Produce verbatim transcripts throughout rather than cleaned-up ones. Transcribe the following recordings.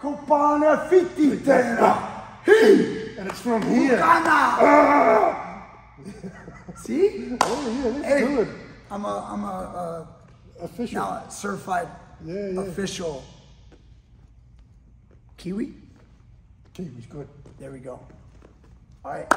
Kopana fiti tena. He. And it's from here. Ah. See? Oh yeah, that's hey, good. I'm a I'm a uh, official. No, certified yeah, yeah. official. Kiwi? Kiwi's good. There we go. All right.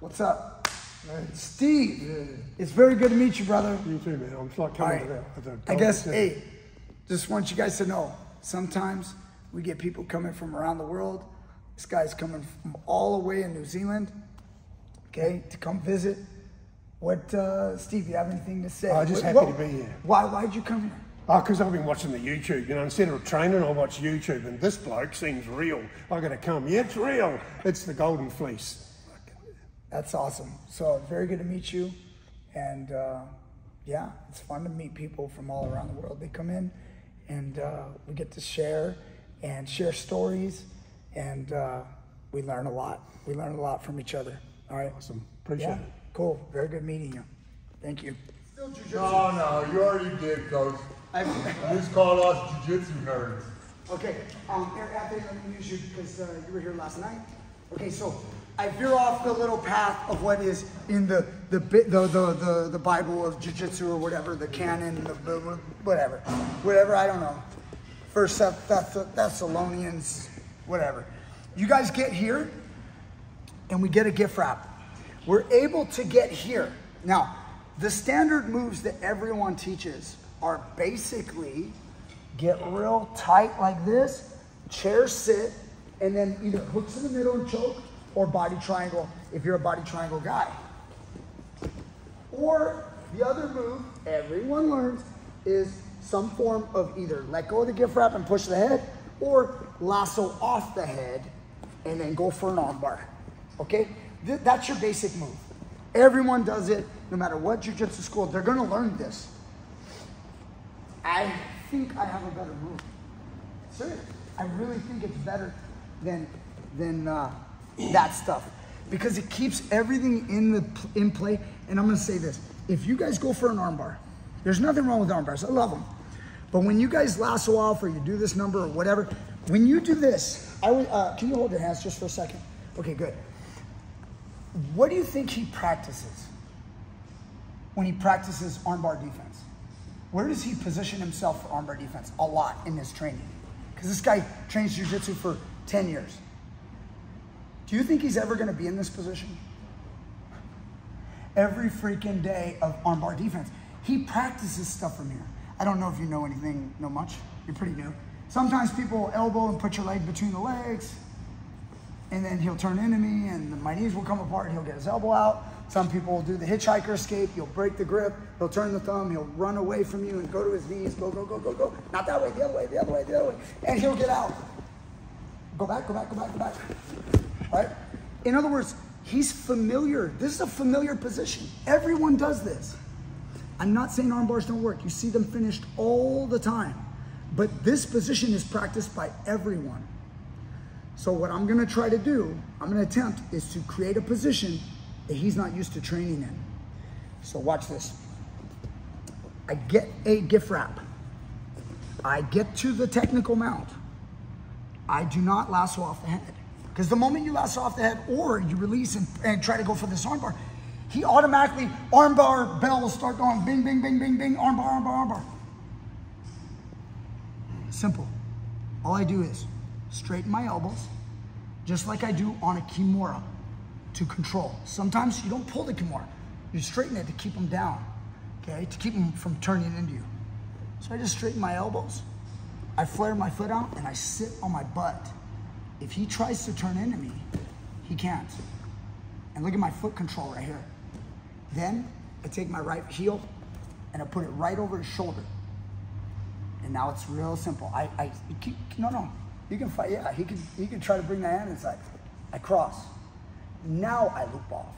What's up? Hey. Steve, yeah, yeah. It's very good to meet you, brother. You too, man. I'm not coming right. to that. I, I guess, yeah. hey, just want you guys to know, sometimes we get people coming from around the world. This guy's coming from all the way in New Zealand, okay, to come visit. What, uh, Steve, you have anything to say? I'm just what, happy what, to be here. Why, why'd you come here? Oh, because I've been watching the YouTube, you know, instead of training, I watch YouTube, and this bloke seems real. I got to come. Yeah, it's real. It's the Golden Fleece. That's awesome. So very good to meet you. And uh, yeah, it's fun to meet people from all around the world. They come in and uh, we get to share and share stories, and uh, we learn a lot. We learn a lot from each other. All right. Awesome. Appreciate yeah, it. Cool. Very good meeting you. Thank you. Still jiu-jitsu. No, no, you already did, Coach. I just called us jiu-jitsu nerds. Okay. Um, Eric, I think I'm going to use you because uh, you were here last night. Okay, so I veer off the little path of what is in the the the the, the, the Bible of jiu-jitsu or whatever, the canon, the, the whatever, whatever. I don't know. First Thessalonians, whatever. You guys get here, and we get a gift wrap. We're able to get here now. The standard moves that everyone teaches are basically get real tight like this, chair sit, and then either hooks in the middle and choke, or body triangle if you're a body triangle guy. Or the other move everyone learns is some form of either let go of the gift wrap and push the head, or lasso off the head and then go for an arm bar. Okay, Th that's your basic move. Everyone does it, no matter what jiu-jitsu school, they're gonna learn this. I think I have a better move. Seriously, I really think it's better than, than, uh, that stuff, because it keeps everything in the in play. And I'm going to say this: if you guys go for an armbar, there's nothing wrong with armbars. I love them, but when you guys lasso off or you do this number or whatever, when you do this, I uh, can you hold your hands just for a second? Okay, good. What do you think he practices when he practices armbar defense? Where does he position himself for armbar defense? A lot in his training, because this guy trains jiu-jitsu for ten years. Do you think he's ever going to be in this position? Every freaking day of armbar defense. He practices stuff from here. I don't know if you know anything, know much. You're pretty new. Sometimes people elbow and put your leg between the legs, and then he'll turn into me, and my knees will come apart, and he'll get his elbow out. Some people will do the hitchhiker escape. You'll break the grip. He'll turn the thumb. He'll run away from you and go to his knees. Go, go, go, go, go. Not that way, the other way, the other way, the other way. And he'll get out. Go back, go back, go back, go back. Right? In other words, he's familiar. This is a familiar position. Everyone does this. I'm not saying arm bars don't work. You see them finished all the time. But this position is practiced by everyone. So what I'm going to try to do, I'm going to attempt, is to create a position that he's not used to training in. So watch this. I get a gift wrap. I get to the technical mount. I do not lasso off the head. Because the moment you lasso off the head or you release and, and try to go for this armbar, he automatically, armbar bell will start going bing, bing, bing, bing, bing, armbar, armbar, armbar. Simple. All I do is straighten my elbows, just like I do on a Kimura to control. Sometimes you don't pull the Kimura. You straighten it to keep them down, okay? To keep them from turning into you. So I just straighten my elbows. I flare my foot out and I sit on my butt. If he tries to turn into me, he can't. And look at my foot control right here. Then I take my right heel and I put it right over his shoulder. And now it's real simple. I, I keep, no, no, you can fight. Yeah, he can, he can try to bring that hand inside. I cross. Now I loop off.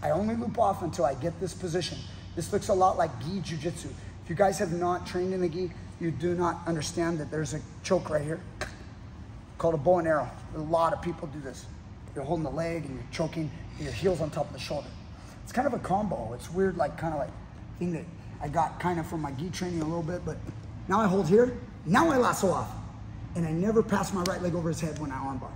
I only loop off until I get this position. This looks a lot like gi jiu-jitsu. If you guys have not trained in the gi, you do not understand that there's a choke right here, called a bow and arrow. A lot of people do this. You're holding the leg and you're choking and your heel's on top of the shoulder. It's kind of a combo. It's weird, like kind of like thing that I got kind of from my gi training a little bit, but now I hold here, now I lasso off. and I never pass my right leg over his head when I armbar.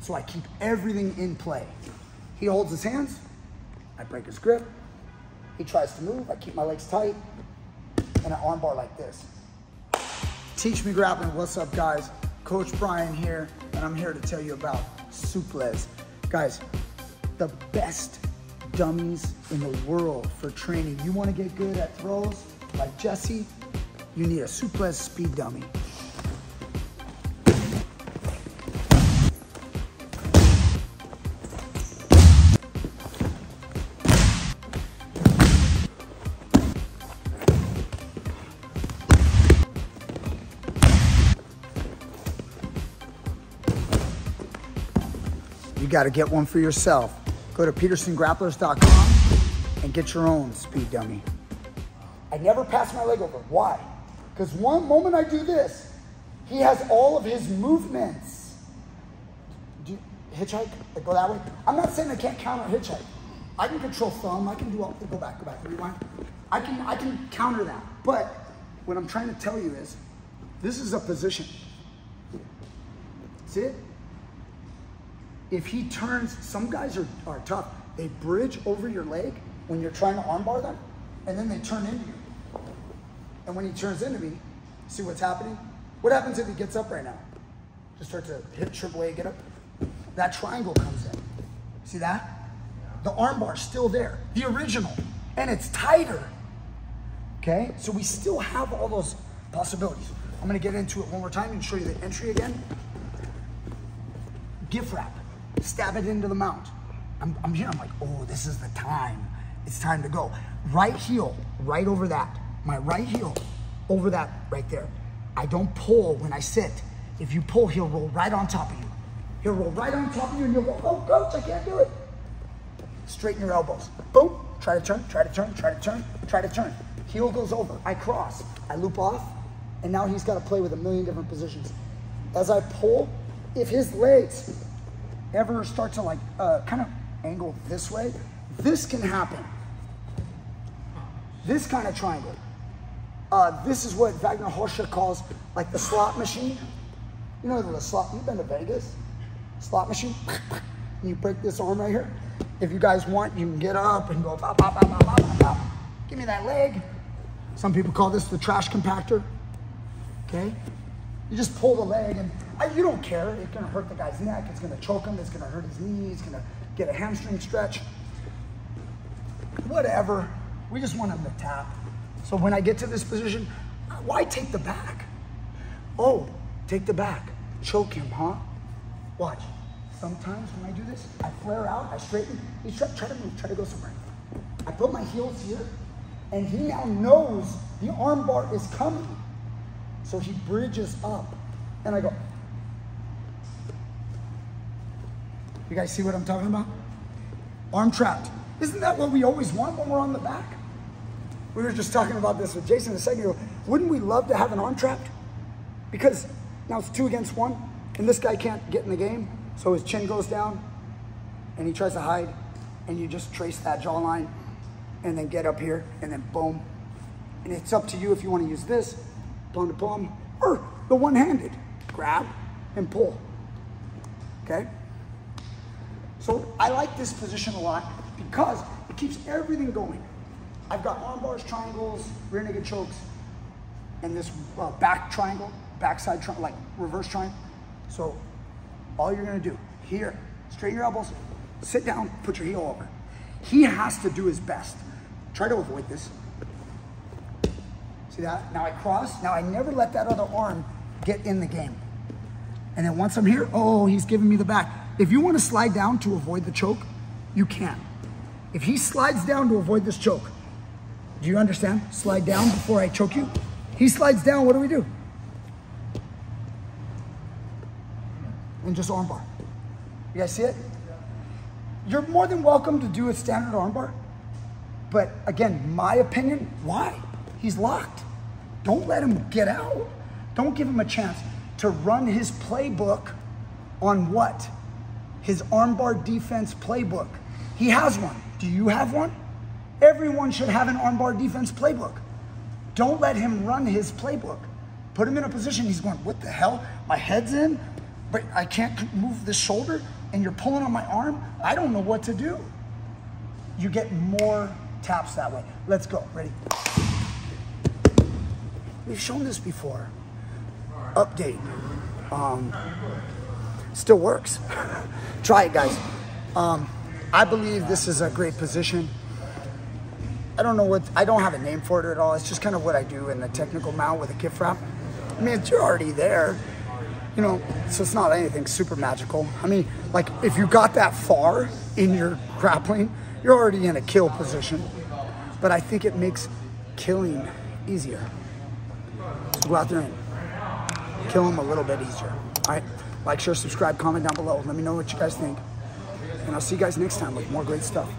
So I keep everything in play. He holds his hands, I break his grip. He tries to move, I keep my legs tight, and I armbar like this. Teach me grappling, what's up guys? Coach Brian here, and I'm here to tell you about Suplex. Guys, the best dummies in the world for training. You wanna get good at throws like Jesse, you need a Suplex speed dummy. You gotta get one for yourself. Go to Peterson Grapplers dot com and get your own speed dummy. I never pass my leg over. Why? Because one moment I do this, he has all of his movements. Do you hitchhike? Like go that way? I'm not saying I can't counter hitchhike. I can control thumb. I can do all. Go back, go back, rewind. I can, I can counter that. But what I'm trying to tell you is, this is a position. See it? If he turns, some guys are, are tough. They bridge over your leg when you're trying to armbar them, and then they turn into you. And when he turns into me, see what's happening? What happens if he gets up right now? Just start to hit triple A, get up. That triangle comes in. See that? The armbar's still there, the original, and it's tighter. Okay, so we still have all those possibilities. I'm gonna get into it one more time and show you the entry again. Gift wrap. Stab it into the mount. I'm, I'm here, I'm like, oh, this is the time. It's time to go. Right heel, right over that. My right heel over that right there. I don't pull when I sit. If you pull, he'll roll right on top of you. He'll roll right on top of you and you'll go, oh, coach, I can't do it. Straighten your elbows. Boom, try to turn, try to turn, try to turn, try to turn. Heel goes over, I cross, I loop off, and now he's got to play with a million different positions. As I pull, if his legs ever start to like uh, kind of angle this way, this can happen. This kind of triangle. Uh, this is what Wagner Horschel calls like the slot machine. You know the slot, you've been to Vegas? Slot machine, and you break this arm right here. If you guys want, you can get up and go pop, pop, pop, pop, pop, pop, pop. Give me that leg. Some people call this the trash compactor, okay? You just pull the leg and you don't care. It's gonna hurt the guy's neck. It's gonna choke him. It's gonna hurt his knees. It's gonna get a hamstring stretch. Whatever. We just want him to tap. So when I get to this position, why take the back? Oh, take the back. Choke him, huh? Watch. Sometimes when I do this, I flare out. I straighten. He's trying to move. Try to go somewhere. I put my heels here, and he now knows the arm bar is coming. So he bridges up, and I go. You guys see what I'm talking about? Arm trapped. Isn't that what we always want when we're on the back? We were just talking about this with Jason a second ago. Wouldn't we love to have an arm trapped? Because now it's two against one, and this guy can't get in the game, so his chin goes down, and he tries to hide, and you just trace that jawline, and then get up here, and then boom. And it's up to you if you want to use this, palm to palm, or the one-handed. Grab and pull, okay? So I like this position a lot because it keeps everything going. I've got arm bars, triangles, rear naked chokes, and this uh, back triangle, backside triangle, like reverse triangle. So all you're gonna do here, straighten your elbows, sit down, put your heel over. He has to do his best. Try to avoid this. See that? Now I cross. Now I never let that other arm get in the game. And then once I'm here, oh, he's giving me the back. If you want to slide down to avoid the choke, you can. If he slides down to avoid this choke, do you understand? Slide down before I choke you. He slides down, what do we do? And just armbar. You guys see it? You're more than welcome to do a standard armbar. But again, my opinion, why? He's locked. Don't let him get out. Don't give him a chance to run his playbook on what? His armbar defense playbook. He has one. Do you have one? Everyone should have an armbar defense playbook. Don't let him run his playbook. Put him in a position, he's going, what the hell? my head's in, but I can't move the shoulder, and you're pulling on my arm, I don't know what to do. You get more taps that way. Let's go, ready? We've shown this before. Update. Um, still works. Try it, guys. Um, I believe this is a great position. I don't know what, I don't have a name for it at all. It's just kind of what I do in the technical mount with a gift wrap. I mean, you're already there, you know, so it's not anything super magical. I mean, like if you got that far in your grappling, you're already in a kill position, but I think it makes killing easier. So go out there and kill them a little bit easier. All right, like, share, subscribe, comment down below. Let me know what you guys think. And I'll see you guys next time with more great stuff.